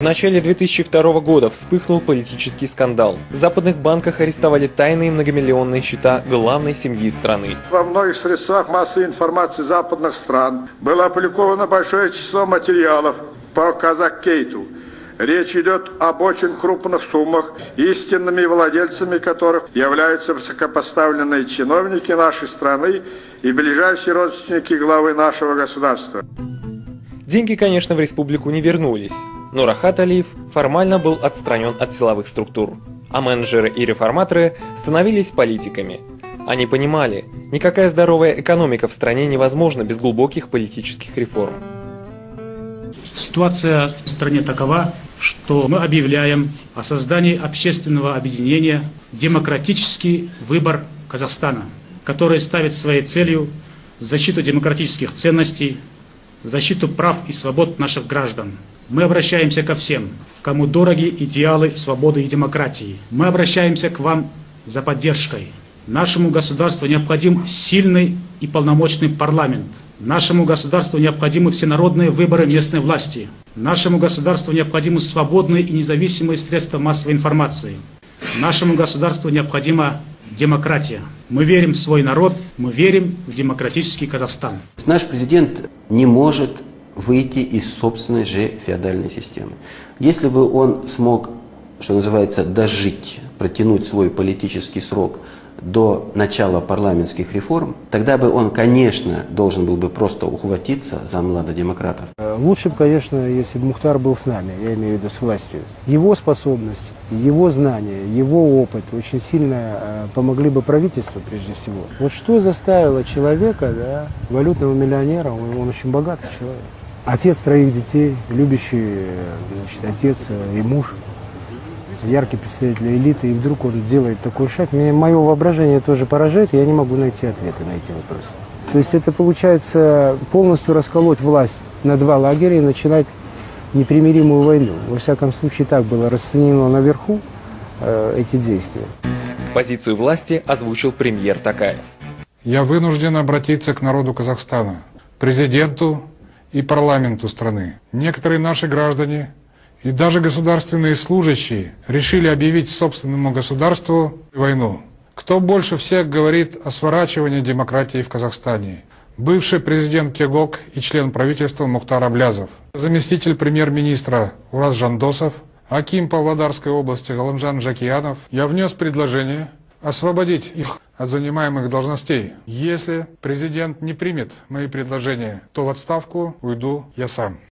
В начале 2002 года вспыхнул политический скандал. В западных банках арестовали тайные многомиллионные счета главной семьи страны. Во многих средствах массовой информации западных стран было опубликовано большое число материалов по Казахгейту. Речь идет об очень крупных суммах, истинными владельцами которых являются высокопоставленные чиновники нашей страны и ближайшие родственники главы нашего государства. Деньги, конечно, в республику не вернулись. Но Рахат Алиев формально был отстранен от силовых структур, а менеджеры и реформаторы становились политиками. Они понимали, никакая здоровая экономика в стране невозможна без глубоких политических реформ. Ситуация в стране такова, что мы объявляем о создании общественного объединения «Демократический выбор Казахстана», который ставит своей целью защиту демократических ценностей, защиту прав и свобод наших граждан. Мы обращаемся ко всем, кому дороги идеалы свободы и демократии. Мы обращаемся к вам за поддержкой. Нашему государству необходим сильный и полномочный парламент. Нашему государству необходимы всенародные выборы местной власти. Нашему государству необходимы свободные и независимые средства массовой информации. Нашему государству необходима демократия. Мы верим в свой народ, мы верим в демократический Казахстан. Наш президент не может выйти из собственной же феодальной системы. Если бы он смог, что называется, дожить, протянуть свой политический срок до начала парламентских реформ, тогда бы он, конечно, должен был бы просто ухватиться за младодемократов. Лучше бы, конечно, если бы Мухтар был с нами, я имею в виду с властью. Его способность, его знания, его опыт очень сильно помогли бы правительству, прежде всего. Вот что заставило человека, валютного миллионера, он очень богатый человек. Отец троих детей, любящий, отец и муж, яркий представитель элиты, и вдруг он делает такой шаг. Мое воображение тоже поражает, и я не могу найти ответы на эти вопросы. То есть это получается полностью расколоть власть на два лагеря и начинать непримиримую войну. Во всяком случае, так было расценено наверху эти действия. Позицию власти озвучил премьер Токаев. Я вынужден обратиться к народу Казахстана, президенту и парламенту страны. Некоторые наши граждане и даже государственные служащие решили объявить собственному государству войну. Кто больше всех говорит о сворачивании демократии в Казахстане? Бывший президент Кегок и член правительства Мухтар Аблязов, заместитель премьер-министра Ураз Жандосов, аким Павлодарской области Галымжан Жакиянов. Я внес предложение освободить их от занимаемых должностей. Если президент не примет мои предложения, то в отставку уйду я сам.